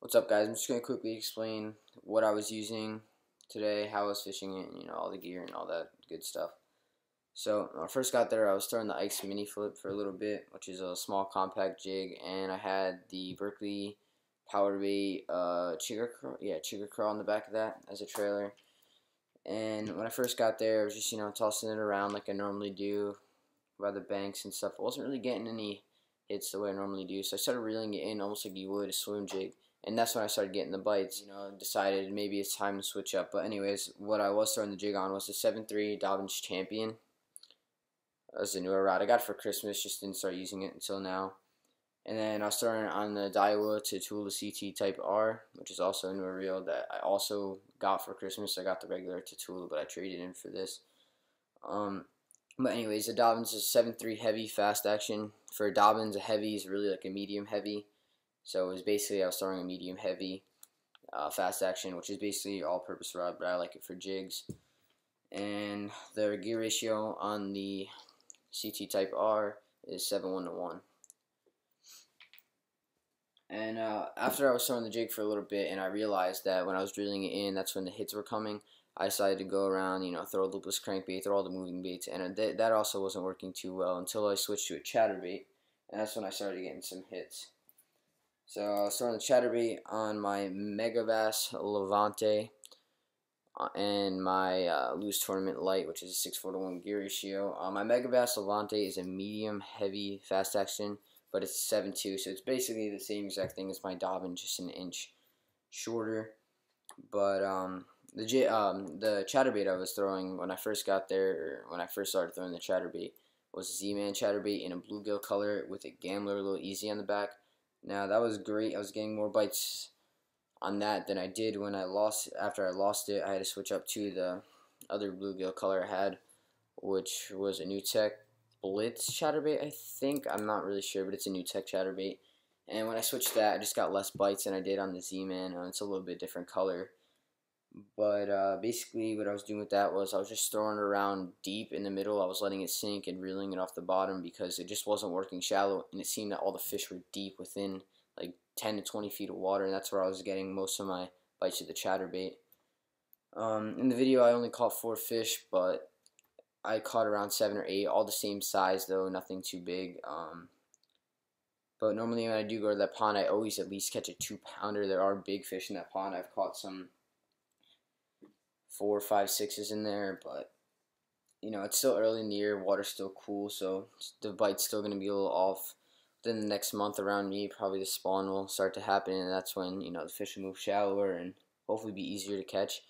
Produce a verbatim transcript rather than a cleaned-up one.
What's up, guys? I'm just going to quickly explain what I was using today, how I was fishing it, and you know, all the gear and all that good stuff. So when I first got there, I was throwing the Ikes Mini Flip for a little bit, which is a small compact jig, and I had the Berkley Power Bait uh, Chigger Crawl, yeah, Chigger Crawl on the back of that as a trailer. And when I first got there, I was just, you know, tossing it around like I normally do by the banks and stuff. I wasn't really getting any hits the way I normally do, so I started reeling it in almost like you would a swim jig. And that's when I started getting the bites, you know, decided maybe it's time to switch up. But anyways, what I was throwing the jig on was the seven three Dobyns Champion. That was a newer rod. I got it for Christmas, just didn't start using it until now. And then I was throwing it on the Daiwa Tatula C T Type R, which is also a newer reel that I also got for Christmas. I got the regular Tatula, but I traded in for this. Um, but anyways, the Dobyns is seven three heavy fast action. For Dobyns, a heavy is really like a medium heavy. So it was basically, I was throwing a medium heavy uh, fast action, which is basically all-purpose rod, but I like it for jigs. And the gear ratio on the C T Type R is seven one to one. And uh, after I was throwing the jig for a little bit, and I realized that when I was drilling it in, that's when the hits were coming, I decided to go around, you know, throw loopless crankbait, throw all the moving baits, and th that also wasn't working too well until I switched to a chatterbait, and that's when I started getting some hits. So I was throwing the chatterbait on my Megabass Levante and my uh, Lews Tournament Lite, which is a six four to one gear ratio. Uh, my Megabass Levante is a medium heavy fast action, but it's seven two, so it's basically the same exact thing as my Dobbin, just an inch shorter. But um, the J um, the chatterbait I was throwing when I first got there, or when I first started throwing the chatterbait, was a Z-Man Chatterbait in a bluegill color with a Gambler, a little easy on the back. Now that was great. I was getting more bites on that than I did when I lost. After I lost it, I had to switch up to the other bluegill color I had, which was a New Tech Blitz Chatterbait, I think. I'm not really sure, but it's a New Tech Chatterbait. And when I switched that, I just got less bites than I did on the Z-Man. It's a little bit different color. But uh, basically what I was doing with that was I was just throwing it around deep in the middle. I was letting it sink and reeling it off the bottom because it just wasn't working shallow, and it seemed that all the fish were deep within like ten to twenty feet of water, and that's where I was getting most of my bites of the chatterbait. Um, in the video I only caught four fish, but I caught around seven or eight, all the same size though, nothing too big. Um, but normally when I do go to that pond, I always at least catch a two pounder. There are big fish in that pond. I've caught some four, five, sixes in there, but you know, it's still early in the year, water's still cool, so the bite's still going to be a little off. Then the next month around me, probably the spawn will start to happen, and that's when, you know, the fish will move shallower and hopefully be easier to catch.